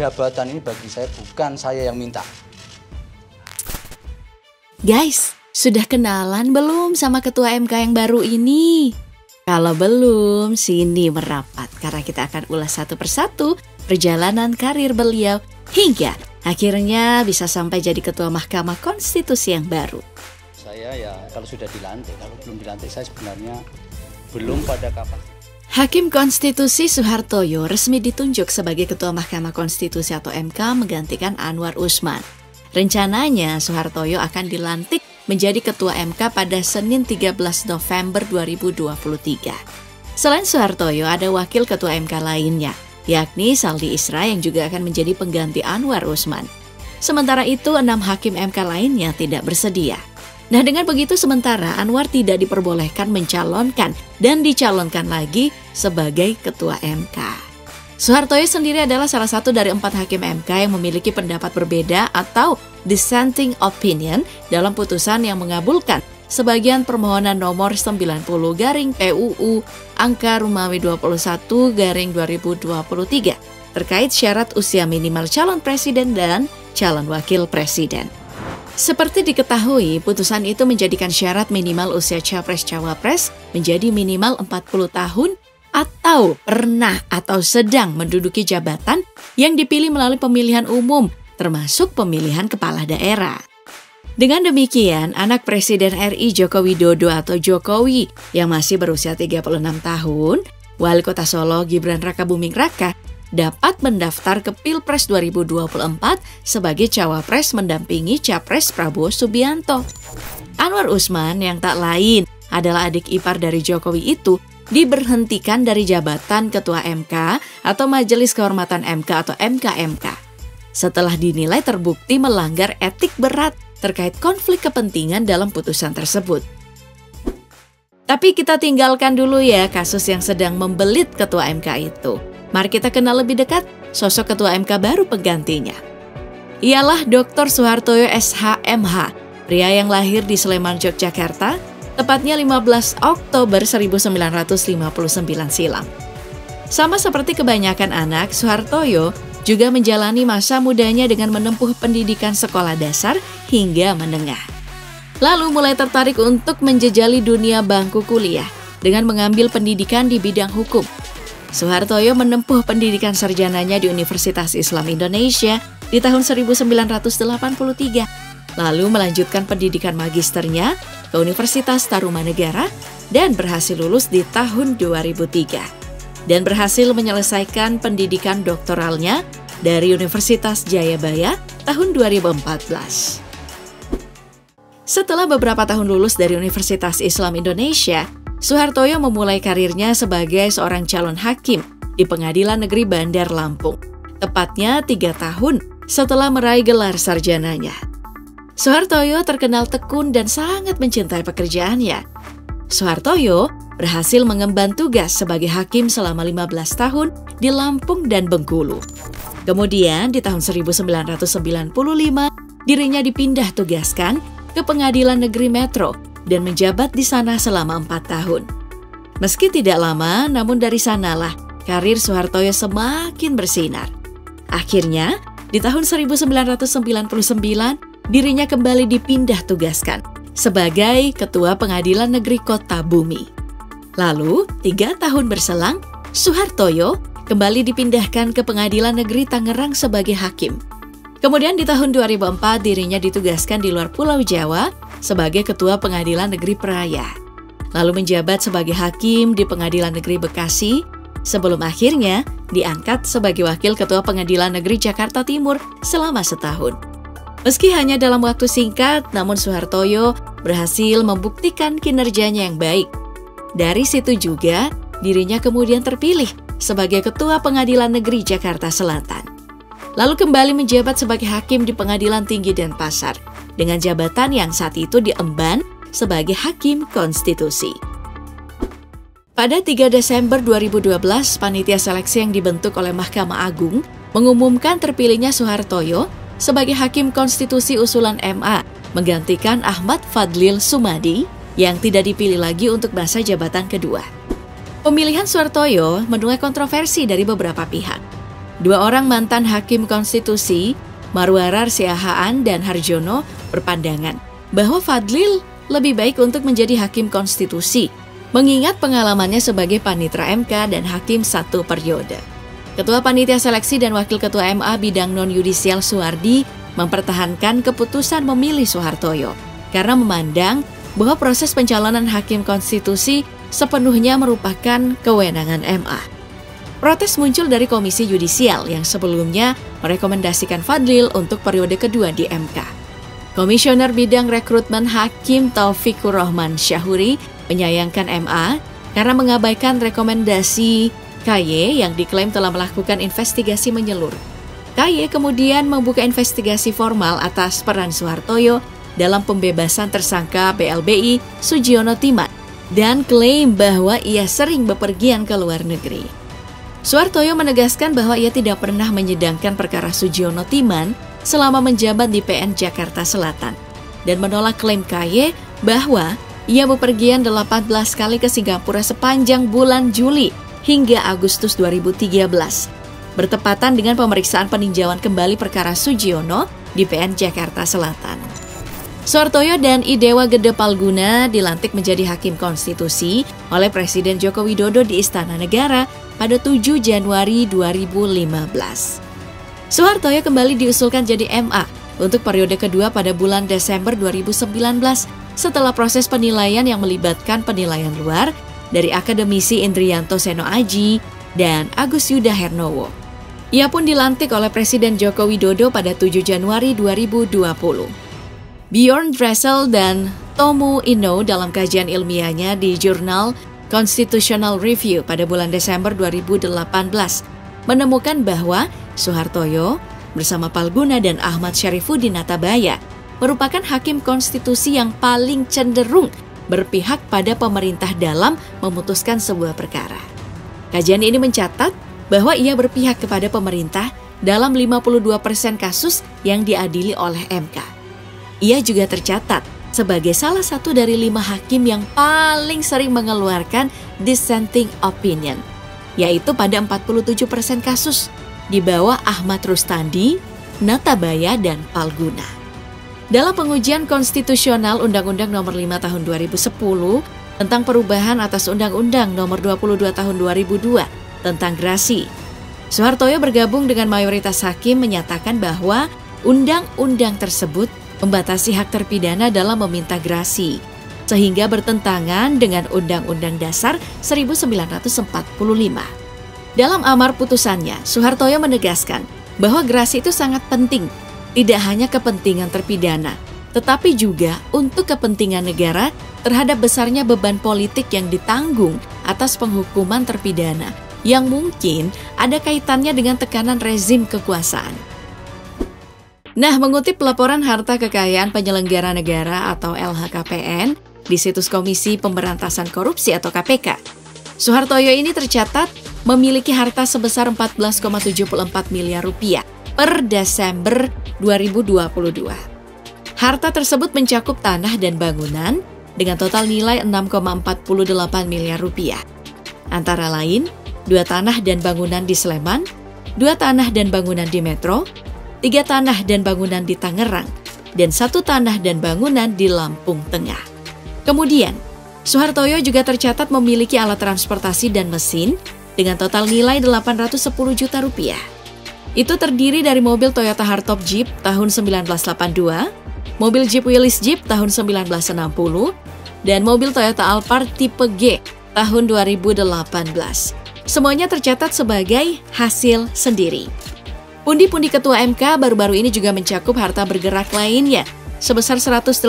jabatan ini bagi saya bukan saya yang minta. Guys, sudah kenalan belum sama Ketua MK yang baru ini? Kalau belum, sini merapat karena kita akan ulas satu persatu perjalanan karir beliau hingga akhirnya bisa sampai jadi Ketua Mahkamah Konstitusi yang baru. Saya ya kalau sudah dilantik, kalau belum dilantik saya sebenarnya belum pada kapasitas. Hakim Konstitusi Suhartoyo resmi ditunjuk sebagai Ketua Mahkamah Konstitusi atau MK menggantikan Anwar Usman. Rencananya Suhartoyo akan dilantik menjadi Ketua MK pada Senin 13 November 2023. Selain Suhartoyo, ada Wakil Ketua MK lainnya, yakni Saldi Isra yang juga akan menjadi pengganti Anwar Usman. Sementara itu, 6 hakim MK lainnya tidak bersedia. Nah, dengan begitu sementara Anwar tidak diperbolehkan mencalonkan dan dicalonkan lagi sebagai Ketua MK. Suhartoyo sendiri adalah salah satu dari 4 hakim MK yang memiliki pendapat berbeda atau dissenting opinion dalam putusan yang mengabulkan sebagian permohonan nomor 90-PUU angka Romawi 21-2023 terkait syarat usia minimal calon presiden dan calon wakil presiden. Seperti diketahui, putusan itu menjadikan syarat minimal usia capres-cawapres menjadi minimal 40 tahun atau pernah atau sedang menduduki jabatan yang dipilih melalui pemilihan umum, termasuk pemilihan kepala daerah. Dengan demikian, anak Presiden RI Joko Widodo atau JOKOWI yang masih berusia 36 tahun, Wali Kota Solo Gibran Rakabuming Raka dapat mendaftar ke Pilpres 2024 sebagai cawapres mendampingi capres Prabowo Subianto. Anwar Usman yang tak lain adalah adik ipar dari JOKOWI itu diberhentikan dari jabatan Ketua MK atau Majelis Kehormatan MK atau MKMK setelah dinilai terbukti melanggar etik berat terkait konflik kepentingan dalam putusan tersebut. Tapi kita tinggalkan dulu ya kasus yang sedang membelit Ketua MK itu. Mari kita kenal lebih dekat sosok Ketua MK baru penggantinya. Ialah Dr. Suhartoyo SHMH, pria yang lahir di Sleman, Yogyakarta, tepatnya 15 Oktober 1959 silam. Sama seperti kebanyakan anak, Suhartoyo juga menjalani masa mudanya dengan menempuh pendidikan sekolah dasar hingga menengah. Lalu mulai tertarik untuk menjejali dunia bangku kuliah dengan mengambil pendidikan di bidang hukum. Suhartoyo menempuh pendidikan sarjananya di Universitas Islam Indonesia di tahun 1983. Lalu melanjutkan pendidikan magisternya ke Universitas Tarumanegara dan berhasil lulus di tahun 2003. Dan berhasil menyelesaikan pendidikan doktoralnya dari Universitas Jayabaya tahun 2014. Setelah beberapa tahun lulus dari Universitas Islam Indonesia, Suhartoyo memulai karirnya sebagai seorang calon hakim di Pengadilan Negeri Bandar Lampung, tepatnya 3 tahun setelah meraih gelar sarjananya. Suhartoyo terkenal tekun dan sangat mencintai pekerjaannya. Suhartoyo berhasil mengemban tugas sebagai hakim selama 15 tahun di Lampung dan Bengkulu. Kemudian di tahun 1995, dirinya dipindah tugaskan ke Pengadilan Negeri Metro dan menjabat di sana selama 4 tahun. Meski tidak lama, namun dari sanalah karir Suhartoyo semakin bersinar. Akhirnya, di tahun 1999, dirinya kembali dipindah tugaskan sebagai Ketua Pengadilan Negeri Kota Bumi. Lalu, 3 tahun berselang, Suhartoyo kembali dipindahkan ke Pengadilan Negeri Tangerang sebagai hakim. Kemudian di tahun 2004, dirinya ditugaskan di luar Pulau Jawa sebagai Ketua Pengadilan Negeri Praya. Lalu menjabat sebagai hakim di Pengadilan Negeri Bekasi, sebelum akhirnya diangkat sebagai Wakil Ketua Pengadilan Negeri Jakarta Timur selama setahun. Meski hanya dalam waktu singkat, namun Suhartoyo berhasil membuktikan kinerjanya yang baik. Dari situ juga, dirinya kemudian terpilih sebagai Ketua Pengadilan Negeri Jakarta Selatan. Lalu kembali menjabat sebagai hakim di Pengadilan Tinggi Denpasar, dengan jabatan yang saat itu diemban sebagai Hakim Konstitusi. Pada 3 Desember 2012, panitia seleksi yang dibentuk oleh Mahkamah Agung mengumumkan terpilihnya Suhartoyo sebagai Hakim Konstitusi usulan MA, menggantikan Ahmad Fadlil Sumadi yang tidak dipilih lagi untuk masa jabatan kedua. Pemilihan Suhartoyo menuai kontroversi dari beberapa pihak. Dua orang mantan hakim konstitusi, Maruarar Siahaan dan Harjono, berpandangan bahwa Fadlil lebih baik untuk menjadi hakim konstitusi, mengingat pengalamannya sebagai panitra MK dan hakim satu periode. Ketua Panitia Seleksi dan Wakil Ketua MA Bidang Non-Yudisial Suardi mempertahankan keputusan memilih Suhartoyo karena memandang bahwa proses pencalonan hakim konstitusi sepenuhnya merupakan kewenangan MA. Protes muncul dari Komisi Yudisial yang sebelumnya merekomendasikan Fadlil untuk periode kedua di MK. Komisioner Bidang Rekrutmen Hakim Taufiqurrahman Syahuri menyayangkan MA karena mengabaikan rekomendasi KY yang diklaim telah melakukan investigasi menyeluruh. KY kemudian membuka investigasi formal atas peran Suhartoyo dalam pembebasan tersangka BLBI Sujiono Timat dan klaim bahwa ia sering bepergian ke luar negeri. Suhartoyo menegaskan bahwa ia tidak pernah menyidangkan perkara Sujiono Timat selama menjabat di PN Jakarta Selatan dan menolak klaim KY bahwa ia bepergian 18 kali ke Singapura sepanjang bulan Juli hingga Agustus 2013, bertepatan dengan pemeriksaan peninjauan kembali perkara Sujiono di PN Jakarta Selatan. Suhartoyo dan Idewa Gede Palguna dilantik menjadi hakim konstitusi oleh Presiden Joko Widodo di Istana Negara pada 7 Januari 2015. Suhartoyo kembali diusulkan jadi MA untuk periode kedua pada bulan Desember 2019 setelah proses penilaian yang melibatkan penilaian luar dari akademisi Indriyanto Seno Aji dan Agus Yuda Hernowo. Ia pun dilantik oleh Presiden Joko Widodo pada 7 Januari 2020. Bjorn Dressel dan Tomu Ino dalam kajian ilmiahnya di jurnal Constitutional Review pada bulan Desember 2018 menemukan bahwa Suhartoyo bersama Palguna dan Ahmad Syarifuddin Natabaya merupakan hakim konstitusi yang paling cenderung berpihak pada pemerintah dalam memutuskan sebuah perkara. Kajian ini mencatat bahwa ia berpihak kepada pemerintah dalam 52% kasus yang diadili oleh MK. Ia juga tercatat sebagai salah satu dari 5 hakim yang paling sering mengeluarkan dissenting opinion, yaitu pada 47% kasus, di bawah Ahmad Rustandi, Natabaya, dan Palguna. Dalam pengujian konstitusional Undang-Undang Nomor 5 Tahun 2010 tentang perubahan atas Undang-Undang Nomor 22 Tahun 2002 tentang grasi, Suhartoyo bergabung dengan mayoritas hakim menyatakan bahwa undang-undang tersebut membatasi hak terpidana dalam meminta grasi, sehingga bertentangan dengan Undang-Undang Dasar 1945. Dalam amar putusannya, Suhartoyo menegaskan bahwa grasi itu sangat penting, tidak hanya kepentingan terpidana, tetapi juga untuk kepentingan negara terhadap besarnya beban politik yang ditanggung atas penghukuman terpidana yang mungkin ada kaitannya dengan tekanan rezim kekuasaan. Nah, mengutip laporan Harta Kekayaan Penyelenggara Negara atau LHKPN di situs Komisi Pemberantasan Korupsi atau KPK, Suhartoyo ini tercatat memiliki harta sebesar 14,74 miliar rupiah per Desember 2022. Harta tersebut mencakup tanah dan bangunan dengan total nilai 6,48 miliar rupiah. Antara lain, 2 tanah dan bangunan di Sleman, 2 tanah dan bangunan di Metro, 3 tanah dan bangunan di Tangerang, dan 1 tanah dan bangunan di Lampung Tengah. Kemudian, Suhartoyo juga tercatat memiliki alat transportasi dan mesin dengan total nilai 810 juta rupiah. Itu terdiri dari mobil Toyota Hardtop Jeep tahun 1982, mobil Jeep Willys Jeep tahun 1960, dan mobil Toyota Alphard tipe G tahun 2018. Semuanya tercatat sebagai hasil sendiri. Pundi-pundi ketua MK baru-baru ini juga mencakup harta bergerak lainnya sebesar 188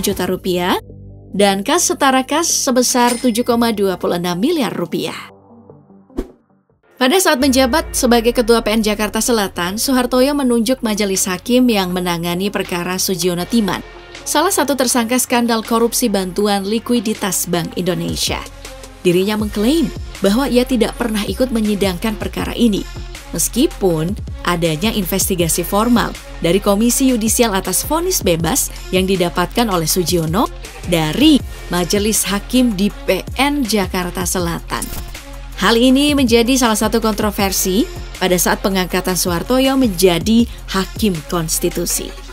juta rupiah dan kas setara kas sebesar 7,26 miliar rupiah. Pada saat menjabat sebagai Ketua PN Jakarta Selatan, Suhartoyo menunjuk majelis hakim yang menangani perkara Sujiono Timat, salah satu tersangka skandal korupsi bantuan likuiditas Bank Indonesia. Dirinya mengklaim bahwa ia tidak pernah ikut menyidangkan perkara ini, meskipun adanya investigasi formal dari Komisi Yudisial atas vonis bebas yang didapatkan oleh Sujiono dari majelis hakim di PN Jakarta Selatan. Hal ini menjadi salah satu kontroversi pada saat pengangkatan Suhartoyo menjadi Hakim Konstitusi.